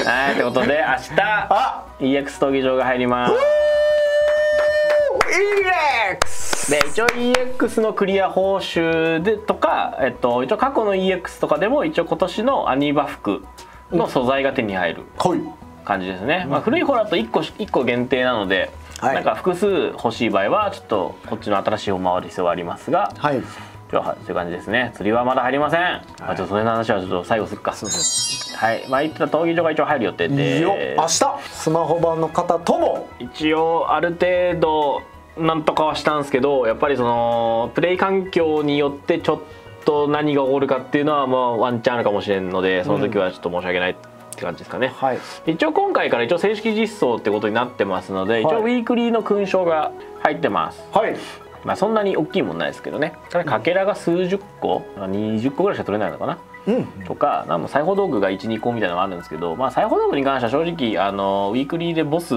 はい、ということで明日EX 闘技場が入ります。EX で一応 EX のクリア報酬でとか、一応過去の EX とかでも一応今年のアニバ服の素材が手に入る感じですね。まあ古い方だと1個限定なので、はい、なんか複数欲しい場合はちょっとこっちの新しい方を回る必要はありますが、はい、そういう感じですね。釣りはまだ入りません。まあちょっとそれの話はちょっと最後するか。はい。まあ言ってた闘技場が一応入る予定で。明日スマホ版の方とも一応ある程度なんとかはしたんですけど、やっぱりそのプレイ環境によってちょっと何が起こるかっていうのはまあワンチャンあるかもしれんので、その時はちょっと申し訳ないって感じですかね。はい。一応今回から一応正式実装ってことになってますので、一応ウィークリーの勲章が入ってます。はい。まあそんなに大きいもんないですけどね。かけらが数十個、20個ぐらいしか取れないのかな、うん、とか、なんか裁縫道具が1、2個みたいなのがあるんですけど、まあ裁縫道具に関しては正直ウィークリーでボス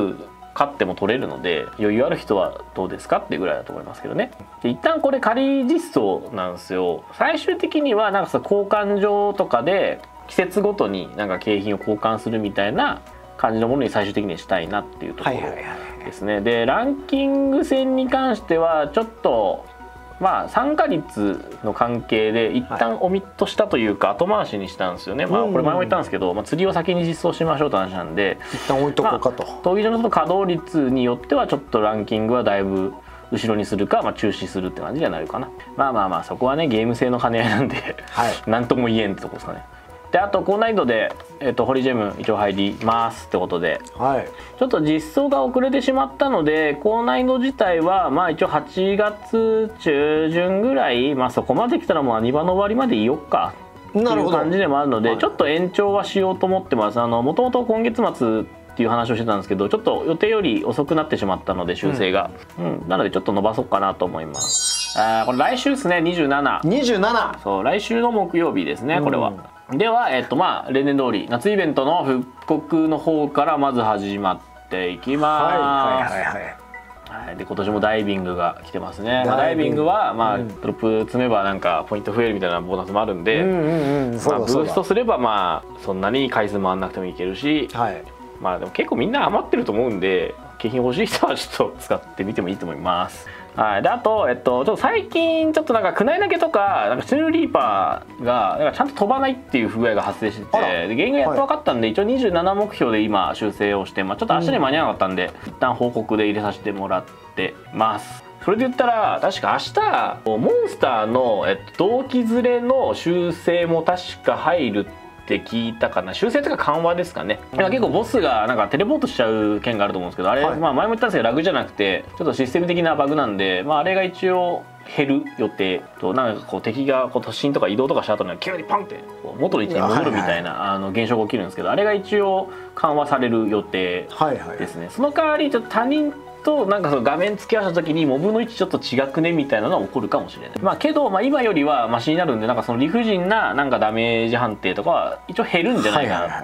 勝っても取れるので、余裕ある人はどうですかっていうぐらいだと思いますけどね。で一旦これ仮実装なんですよ。最終的にはなんか交換所とかで季節ごとになんか景品を交換するみたいな感じのものに最終的にしたいなっていうところですね。でランキング戦に関してはちょっとまあ参加率の関係で一旦オミットしたというか後回しにしたんですよね。まあこれ前も言ったんですけど、まあ、釣りを先に実装しましょうって話なんで一旦置いとこうかと。闘技場の稼働率によってはちょっとランキングはだいぶ後ろにするか、まあ、中止するって感じにはなるかな。まあまあまあそこはねゲーム性の兼ね合いなんで何とも言えんってとこですかね。であと高難易度で、ホリジェム一応入りますってことで、はい、ちょっと実装が遅れてしまったので高難易度自体はまあ一応8月中旬ぐらい、まあ、そこまで来たらもうアニバの終わりまでいよっかっていう感じでもあるので、はい、ちょっと延長はしようと思ってます。もともと今月末っていう話をしてたんですけどちょっと予定より遅くなってしまったので修正が、うんうん、なのでちょっと伸ばそうかなと思います。これ来週ですね。27そう来週の木曜日ですねこれは、うんでは、まあ例年通り夏イベントの復刻の方からまず始まっていきます。で今年もダイビングが来てますね。ダイビングはまあドロップ詰めばなんかポイント増えるみたいなボーナスもあるんで、ブーストすればまあそんなに回数回んなくてもいけるし、はい、まあでも結構みんな余ってると思うんで景品欲しい人はちょっと使ってみてもいいと思います。はい、であと、ちょっと最近ちょっとなんかクナイ投げとかなんかチューリーパーがなんかちゃんと飛ばないっていう不具合が発生してて原因がやっと分かったんで、はい、一応27目標で今修正をして、まあ、ちょっと明日に間に合わなかったんで、うん、一旦報告で入れさせてもらってます。それで言ったら確か明日モンスターの、動機ずれの修正も確か入るって聞いたかな。修正とか緩和ですかね。うん、結構ボスがなんかテレポートしちゃう件があると思うんですけど、あれ、はい、まあ前も言ったんですけどラグじゃなくてちょっとシステム的なバグなんで、まあ、あれが一応減る予定と、なんかこう敵がこう突進とか移動とかした後に急にパンって元の位置に戻るみたいな現象が起きるんですけど、あれが一応緩和される予定ですね。はいはい、その代わりちょっと他人となんかその画面付き合わせた時にモブの位置ちょっと違くねみたいなのが起こるかもしれない。まあけど、まあ、今よりはマシになるんで、なんかその理不尽ななんかダメージ判定とかは一応減るんじゃないかな。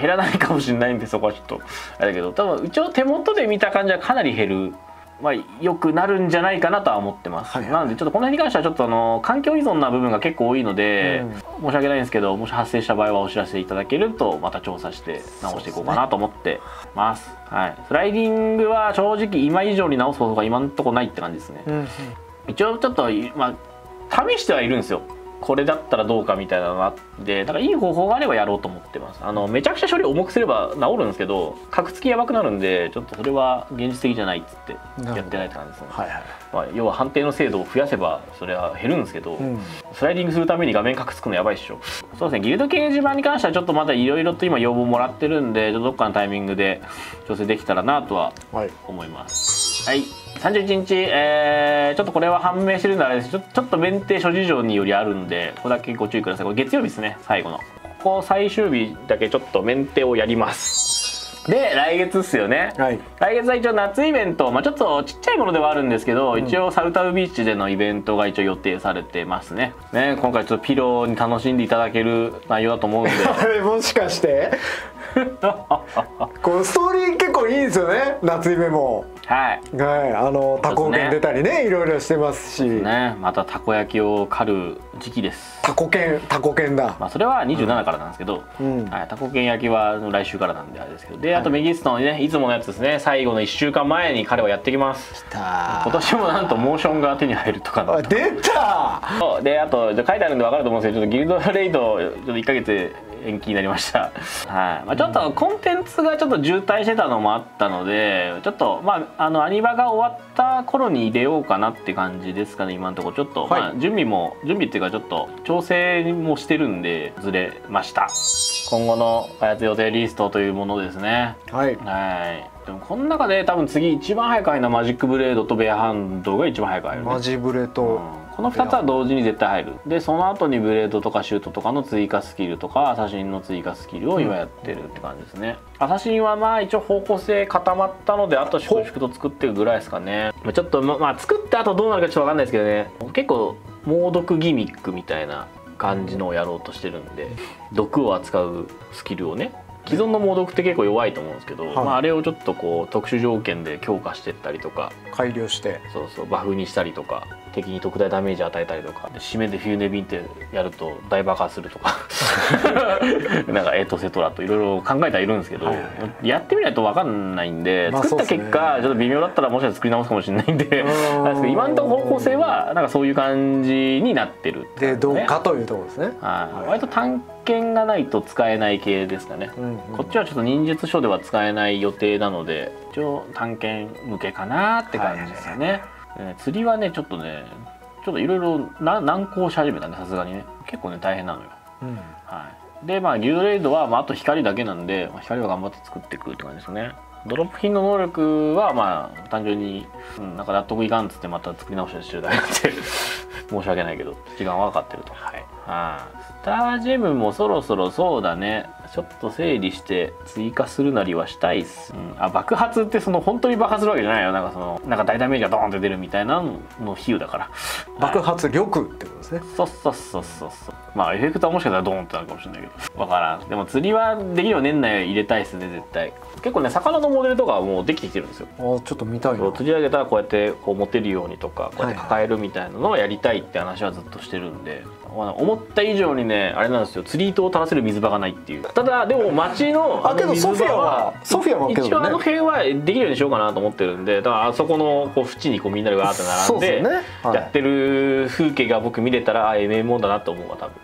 減らないかもしれないんでそこはちょっとあれだけど、多分一応手元で見た感じはかなり減る。まあ良くなるんじゃないかなとは思ってます。なのでちょっとこの辺に関してはちょっと環境依存な部分が結構多いので、うん、申し訳ないんですけど、もし発生した場合はお知らせいただけるとまた調査して直していこうかなと思ってます。はい、スライディングは正直今以上に直す方法が今んとこないって感じですね。うん、一応ちょっとまあ試してはいるんですよ。これだったらどうかみたいなのがあって、だからいい方法があればやろうと思ってます。めちゃくちゃ処理重くすれば治るんですけど角つきやばくなるんで、ちょっとそれは現実的じゃないっつってやってないって感じですね。要は判定の精度を増やせばそれは減るんですけど、うん、スライディングするために画面角つくのやばいっしょ。そうですね、ギルド掲示板に関してはちょっとまだいろいろと今要望もらってるんで、どっかのタイミングで調整できたらなとは思います。はい、はい31日、ちょっとこれは判明してるんであれです。ちょっと免停諸事情によりあるんで、ここだけご注意ください。これ月曜日ですね、最後の。ここ最終日だけちょっと免停をやります。で、来月っすよね。はい、来月は一応夏イベント、まあちょっとちっちゃいものではあるんですけど、うん、一応サルタウビーチでのイベントが一応予定されてますね。ね、今回ちょっとピローに楽しんでいただける内容だと思うんで。もしかしてこのストーリー結構いいんですよね、夏イベも。はい、はい、多幸券出たりね、いろいろしてますしね。またたこ焼きを狩る時期です。たこ券だ。まあそれは27からなんですけど、たこ券焼きは来週からなんであれですけど。であとメギストのね、いつものやつですね、最後の1週間前に彼はやってきます。今年もなんとモーションが手に入るとかな。出た。であと書いてあるんで分かると思うんですけど、ちょっとギルドレイド1ヶ月延期になりましたはい、まあ、ちょっとコンテンツがちょっと渋滞してたのもあったので、ちょっとまあアニバが終わった頃に入れようかなって感じですかね、今のところ。ちょっと、はい、まあ準備っていうかちょっと調整もしてるんでずれました。今後の開発予定リストというものですね。はい、はい。でもこの中で多分次一番早く入るのはマジックブレードとベアハンドが一番早く入る、ね、マジブレと、この2つは同時に絶対入る。でその後にブレードとかシュートとかの追加スキルとかアサシンの追加スキルを今やってるって感じですね、アサシンはまあ一応方向性固まったので、あと粛々と作っていくぐらいですかね。ちょっとまあ作った後どうなるかちょっと分かんないですけどね、結構猛毒ギミックみたいな感じのをやろうとしてるんで、毒を扱うスキルをね、既存の猛毒って結構弱いと思うんですけど、はい、まああれをちょっとこう特殊条件で強化してったりとか、改良して、そうそう、バフにしたりとか、敵に特大ダメージ与えたりとか、締めでフィューネビンってやると大爆破するとかなんかエトセトラといろいろ考えてはいるんですけど、やってみないと分かんないんで、作った結果ちょっと微妙だったらもしかして作り直すかもしれないんで今のところ方向性はなんかそういう感じになってるって、ね、でどうかというところですね。はい、割と探検がないと使えない系ですかね。こっちはちょっと忍術書では使えない予定なので、一応探検向けかなって感じですよね。はい、釣りはねちょっといろいろ難航し始めたね、さすがにね。結構ね大変なのよ。うん、はい。でまあギルドレイドは、まあ、あと光だけなんで、まあ、光は頑張って作っていくって感じですね。ドロップ品の能力はまあ単純に、なんか納得いかんっつってまた作り直してるだけで申し訳ないけど時間はかかってると。はい。スタージェムもそろそろそうだね、ちょっと整理して追加するなりはしたいっす。あ、爆発ってその本当に爆発するわけじゃないよ、なんか大ダメージがドーンって出るみたいなの比喩だから、爆発力ってことですね。そう、まあエフェクトはもしかしたらドーンってなるかもしれないけど分からん。でも釣りはできれば年内入れたいっすね、絶対。結構ね魚のモデルとかはもうできてきてるんですよ。あ、ちょっと見たいな。釣り上げたらこうやってこう持てるようにとか、こうやって抱えるみたいなのをやりたいって話はずっとしてるんで、思った以上にねあれなんですよ、釣り糸を垂らせる水場がないっていう。ただでも町の水場は一応あの辺はできるようにしようかなと思ってるんで、だからあそこのこう縁にこうみんなでわーって並んで、ね、はい、やってる風景が僕見れたら MMO だなと思うわ多分。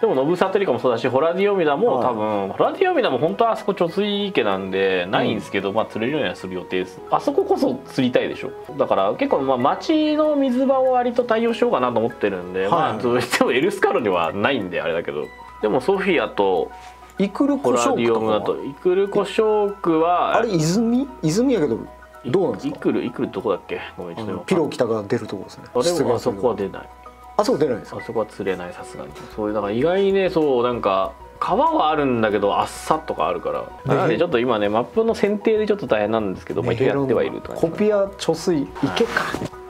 でもノブサトリカもそうだし、ホラディオミダも多分、ホラディオミダも本当はあそこ貯水池なんでないんですけど、まあ釣れるようにはする予定です。あそここそ釣りたいでしょ。だから結構まあ町の水場を割と対応しようかなと思ってるんで、まあどうしてもエルスカロにはないんであれだけど、でもソフィアとイクルコショークとかは、イクルコショークはあれ泉やけどどうなんですか。イクルどこだっけ、ごめんちょっとピロ北が出るとこですね。でもあそこは出ない、あそこ出ないんですか。あそこは釣れない、さすがに。そういうだから意外にね、そうなんか川はあるんだけどあっさとかあるからなんで、ちょっと今ねマップの選定でちょっと大変なんですけど、まあ一応やってはいると。コピア貯水池か。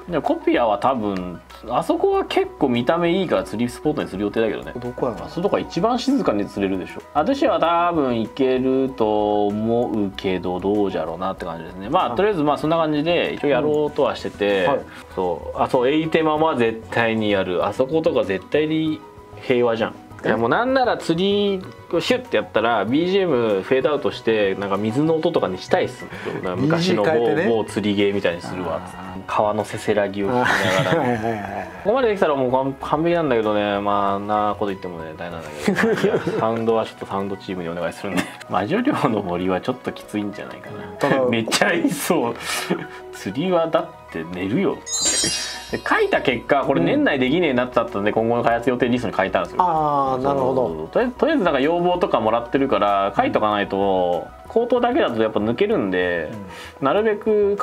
でもコピアは多分あそこは結構見た目いいから釣りスポットにする予定だけどね。どこやろ。あそこは一番静かに釣れるでしょ。私は多分行けると思うけど、どうじゃろうなって感じですね。まあとりあえずまあそんな感じで一応やろうとはしてて、そうエイテマは絶対にやる。あそことか絶対に平和じゃん。いやもうなんなら釣りをシュッてやったら BGM フェードアウトしてなんか水の音とかにしたいっす。昔の某釣りゲーみたいにするわっつって、川のせせらぎを聞きながらここまでできたらもう完璧なんだけどね。まあなあこと言ってもね大変なんだけどサウンドはちょっとサウンドチームにお願いするんで魔女寮の森はちょっときついんじゃないかなめっちゃいそう釣りはだって寝るよ書いた結果これ年内できねえなってなったんで、今後の開発予定リストに書いたんですよ。ああなるほど。とりあえずなんか要望とかもらってるから書いとかないと、口頭だけだとやっぱ抜けるんで、なるべく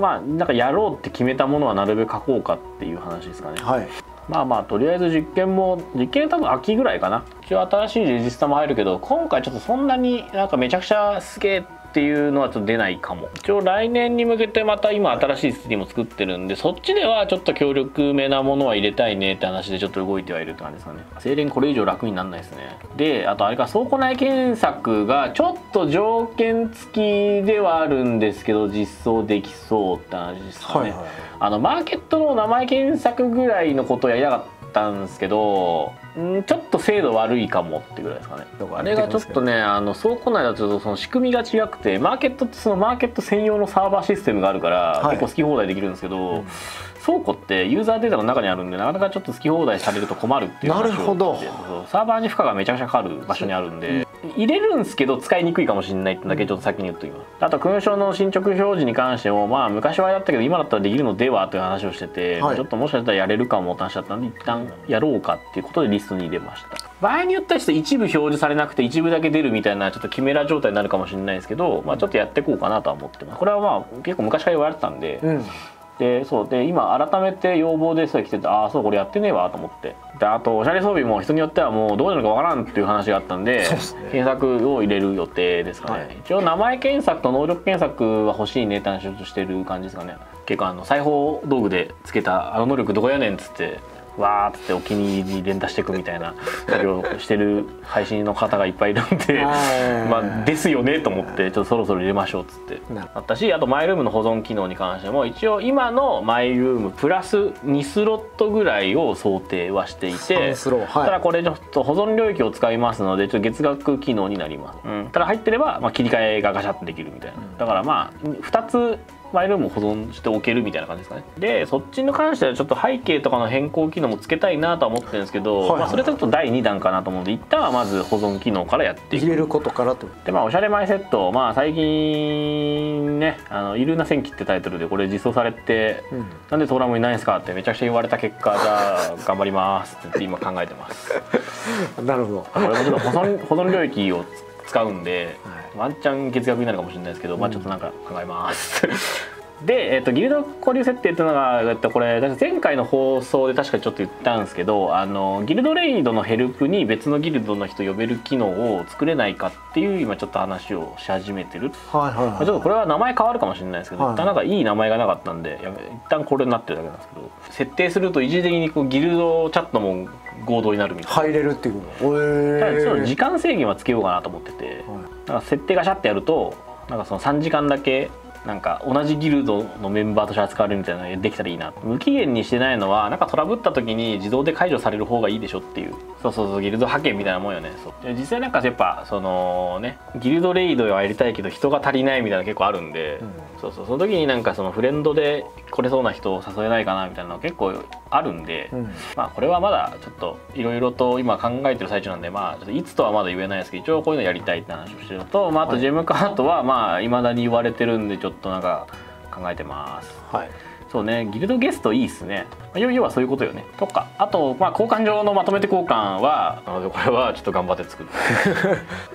まあなんかやろうって決めたものはなるべく書こうかっていう話ですかね。はい、まあとりあえず実験多分秋ぐらいかな。一応新しいレジスタも入るけど、今回ちょっとそんなになんかめちゃくちゃすげえっていうのはちょっと出ないかも。一応来年に向けてまた今新しいステージも作ってるんで、そっちではちょっと強力めなものは入れたいねって話でちょっと動いてはいるって感じですかね。精錬これ以上楽になんないですね。で、あとあれか、倉庫内検索がちょっと条件付きではあるんですけど実装できそうって話ですかね。はいはい、マーケットの名前検索ぐらいのことやりたかったんですけど、ちょっと精度悪いかもってぐらいですかね。あれがちょっとね、倉庫内だとその仕組みが違くて、マーケットってそのマーケット専用のサーバーシステムがあるから、はい、結構好き放題できるんですけど、うん、倉庫ってユーザーデータの中にあるんでなかなかちょっと好き放題されると困るっていう話を。なるほど。サーバーに負荷がめちゃくちゃかかる場所にあるんで、うん、入れるんですけど使いにくいかもしれないってだけちょっと先に言っときます。あと勲章の進捗表示に関しても、まあ昔はやったけど今だったらできるのではという話をしてて、はい、ちょっともしかしたらやれるかもって話だったんで一旦やろうかっていうことでリストに入れました。場合によっては一部表示されなくて一部だけ出るみたいなちょっとキメラ状態になるかもしれないですけど、まあ、ちょっとやっていこうかなとは思ってます。これはまあ結構昔から言われてたんで、うん、でそうで今改めて要望でそれ来てて、ああそうこれやってねえわと思って、であとおしゃれ装備も人によってはもうどうなるかわからんっていう話があったんで、そうですね、検索を入れる予定ですかね。はい、一応名前検索と能力検索は欲しいねって話をしてる感じですかね。結構裁縫道具でつけたあの能力どこやねんっつってわーってお気に入り連打していくみたいな作業をしてる配信の方がいっぱいいるんでまあですよねと思って、ちょっとそろそろ入れましょうっつってあったし、あとマイルームの保存機能に関しても一応今のマイルームプラス2スロットぐらいを想定はしていて、ただこれちょっと保存領域を使いますのでちょっと月額機能になります。ただ入ってればまあ切り替えがガシャッとできるみたいな。だからまあ2つマイルームを保存しておけるみたいな感じですかね。でそっちに関してはちょっと背景とかの変更機能もつけたいなとは思ってるんですけど、それちょっと第2弾かなと思うんで、一旦はまず保存機能からやっていく、入れることからと。でまあおしゃれマイセット、まあ最近ね「イルーナ戦記」ってタイトルでこれ実装されて、うん、なんでトーラムいないんですかってめちゃくちゃ言われた結果、じゃあ頑張りますって言って今考えてます。なるほど。これもちょっと保存領域を使うんで、はい、ワンチャン月額になるかもしれないですけど、まあちょっとなんか考えます。で、ギルド交流設定っていうのが、これ前回の放送で確かちょっと言ったんですけど、ギルドレイドのヘルプに別のギルドの人呼べる機能を作れないかっていう今ちょっと話をし始めてる。ちょっとこれは名前変わるかもしれないですけど、はい、一旦なんかいい名前がなかったんで一旦これになってるだけなんですけど、設定すると一時的にこうギルドチャットも合同になるみたいな、入れるっていうこと、ただ時間制限はつけようかなと思ってて、はい、なんか設定がシャッてやるとなんかその3時間だけなんか同じギルドのメンバーとして扱われるみたいなのができたらいいな。無期限にしてないのはなんかトラブった時に自動で解除される方がいいでしょっていう、そうそうそう、ギルド派遣みたいなもんよね。そう実際なんかやっぱそのねギルドレイドはやりたいけど人が足りないみたいなの結構あるんで、うん、そうそう、その時になんかそのフレンドで来れそうな人を誘えないかなみたいなの結構あるんで、うん、まあこれはまだちょっといろいろと今考えてる最中なんで、まあちょっといつとはまだ言えないですけど、一応こういうのやりたいって話をしてるのと、まあ、あとジェムカートはまあいまだに言われてるんでちょっとなんか考えてます。はい、そうね、ギルドゲストいいっすね。要はそういうことよね。とか、あとまあ交換上のまとめて交換は、これはちょっと頑張って作る。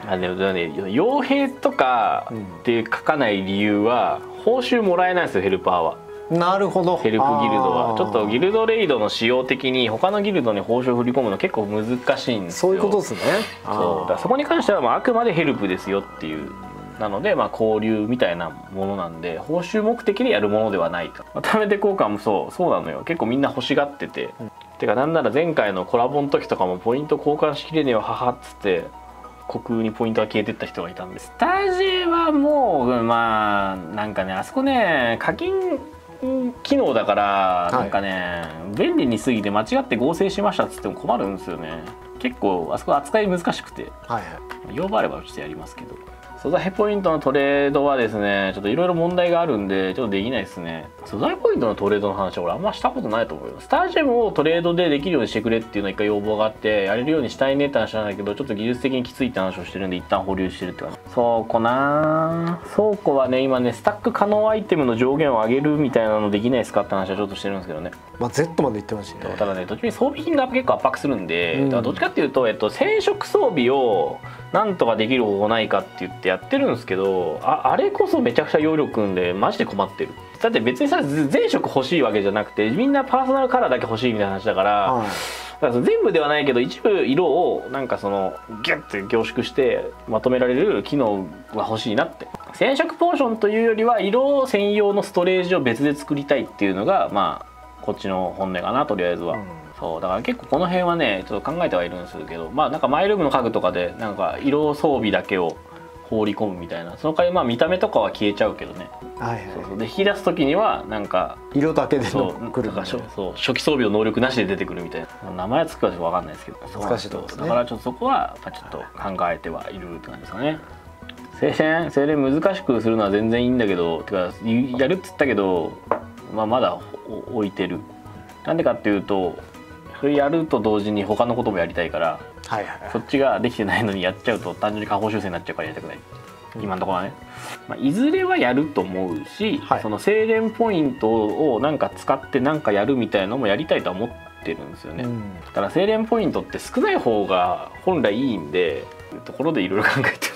傭兵とかって書かない理由は報酬もらえないんですよ、ヘルパーは。なるほど。ヘルプギルドはちょっとギルドレイドの仕様的に他のギルドに報酬を振り込むの結構難しいんですよ。そういうことですね。そうだ、そこに関してはまああくまでヘルプですよっていう。なので、まあ、交流みたいなものなんで報酬目的でやるものではないと。貯めて交換もそうなのよ。結構みんな欲しがってて、うん、てかなんなら前回のコラボの時とかもポイント交換しきれねえよ母っつって虚空にポイントが消えてった人がいたんです。スタジエはもうまあなんかね、あそこね課金機能だからなんかね、はい、便利に過ぎて間違って合成しましたっつっても困るんですよね。結構あそこ扱い難しくて、はい、呼ばればうちでやりますけど。素材ポイントのトレードはですね、ちょっといろいろ問題があるんでちょっとできないですね。素材ポイントのトレードの話は俺あんましたことないと思うよ。スタジアムをトレードでできるようにしてくれっていうの一回要望があって、やれるようにしたいねって話なんだけど、ちょっと技術的にきついって話をしてるんで一旦保留してるって感じ。倉庫なぁ、倉庫はね今ねスタック可能アイテムの上限を上げるみたいなのできないですかって話はちょっとしてるんですけどね。まあ Z までいってましたね。ただね、途中に装備品が結構圧迫するんで、だからどっちかっていうと、染色装備をなんとかできる方法ないかって言ってやってるんですけど、 あれこそめちゃくちゃ容量くんでマジで困ってる。だって別にさ全色欲しいわけじゃなくてみんなパーソナルカラーだけ欲しいみたいな話だから、はい、だから全部ではないけど一部色をなんかそのギュッて凝縮してまとめられる機能は欲しいなって。染色ポーションというよりは色専用のストレージを別で作りたいっていうのがまあこっちの本音かな、とりあえずは。そうだから結構この辺はねちょっと考えてはいるんですけど、まあなんかマイルームの家具とかでなんか色装備だけを放り込むみたいな、その代わりまあ見た目とかは消えちゃうけどね。で引き出す時にはなんか色だけでくるから、そう初期装備の能力なしで出てくるみたいな、名前はつくか分かんないですけど難しいところですね。だからちょっとそこはちょっと考えてはいるって感じですかね。精錬難しくするのは全然いいんだけど、てかやるっつったけど、まあ、まだ置いてる。なんでかっていうとそれやると同時に他のこともやりたいから、そっちができてないのにやっちゃうと単純に下方修正になっちゃうからやりたくない、今のところはね。まあ、いずれはやると思うし、その精錬ポイントをなんか使ってなんかやるみたいなのもやりたいとは思ってるんですよね。だから精錬ポイントって少ない方が本来いいんでところでいろいろ考えて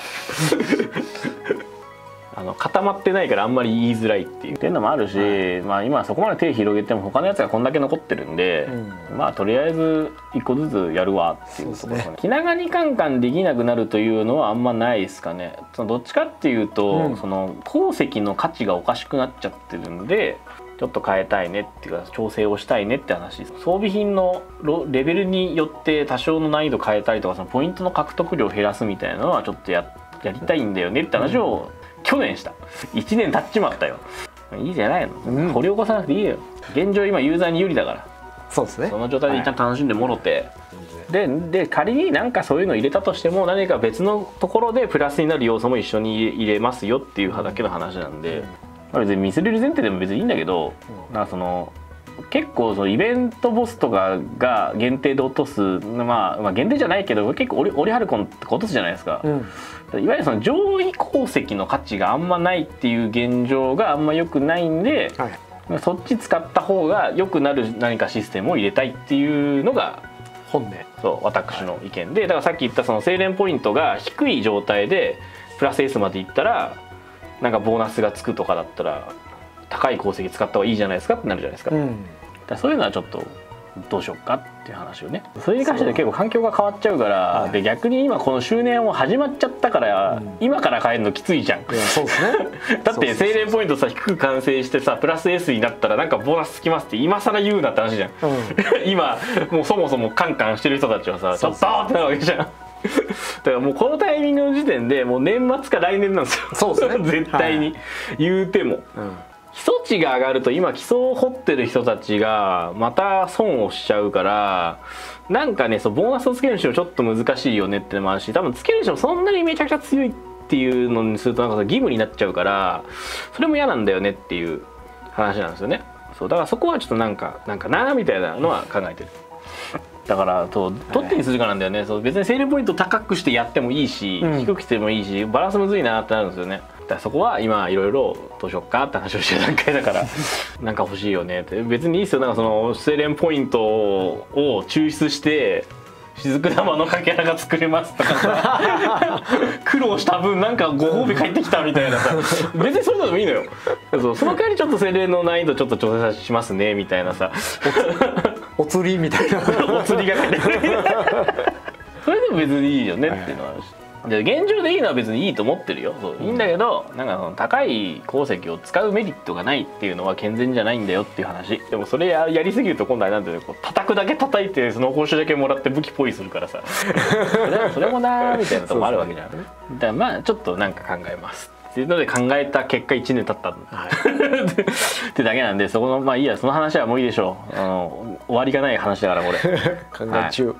固まってないからあんまり言いづらいっていうのもあるし、まあ今はそこまで手広げても他のやつがこんだけ残ってるんで、まあとりあえず1個ずつやるわっていうところですね。気長にカンカンできなくなるというのはあんまないですかね。そのどっちかっていうと、その鉱石の価値がおかしくなっちゃってるんでちょっと変えたいねっていうか調整をしたいねって話です。装備品のレベルによって多少の難易度変えたりとか、そのポイントの獲得量を減らすみたいなのはちょっとやりたいんだよねって話を去年した。1年経っちまったよ。いいじゃないの、掘り起こさなくていいよ。現状今ユーザーに有利だから、そうですね、その状態で一旦楽しんでもろて、で仮になんかそういうの入れたとしても何か別のところでプラスになる要素も一緒に入れますよっていうだけの話なんで、別にミスれる前提でも別にいいんだけど、なんかその結構そのイベントボスとかが限定で落とす、まあ限定じゃないけど結構オリハルコンとか落とすじゃないですか。いわゆるその上位鉱石の価値があんまないっていう現状があんま良くないんで、そっち使った方が良くなる何かシステムを入れたいっていうのが本音。そう私の意見で、だからさっき言ったその精錬ポイントが低い状態でプラス S までいったらなんかボーナスがつくとかだったら高い鉱石使った方がいいじゃないですかってなるじゃないですか。だからそういうのはちょっとどうしようかっていう話をね。それに関して結構環境が変わっちゃうから、で逆に今この周年も始まっちゃったから今から変えるのきついじゃん。そうですね。だって精錬ポイントさ低く完成してさプラス S になったらなんかボーナスつきますって今更言うなって話じゃん。今もうそもそもカンカンしてる人たちはさちょっとーってなるわけじゃん。だからもうこのタイミングの時点でもう年末か来年なんですよ。そうですね。絶対に言うても。基礎値が上がると今基礎を掘ってる人たちがまた損をしちゃうから、なんかねそうボーナスをつけるにしろちょっと難しいよねってのもあるし、多分つけるにしろそんなにめちゃくちゃ強いっていうのにするとなんか義務になっちゃうからそれも嫌なんだよねっていう話なんですよね。そうだからそこはちょっとなんかなーみたいなのは考えてる。だからどっちにするかなんだよね。そう別に精錬ポイント高くしてやってもいいし低くしてもいいしバランスむずいなってなるんですよね。そこは今いろいろどうしよっかって話をしてる段階だからなんか欲しいよねって。別にいいですよ、なんかその精錬ポイントを抽出して雫玉のかけらが作れますとかさ苦労した分なんかご褒美返ってきたみたいなさ別にそういうのでもいいのよ。その代わりちょっと精錬の難易度ちょっと調整しますねみたいなさお釣りみたいなお釣りが返ってくるそれでも別にいいよねっていうのはあるし、現状でいいのは別にいいと思ってるよ。そういいんだけど、なんかその高い鉱石を使うメリットがないっていうのは健全じゃないんだよっていう話。でもそれやりすぎると今度はなんていうの、こう叩くだけ叩いてその報酬だけもらって武器っぽいするからさそれもなーみたいなとこもあるわけじゃん。だからまあちょっとなんか考えますっていうので考えた結果1年経ったってだけなんで、そこのまあいいや、その話はもういいでしょう。終わりがない話だからこれ考え中。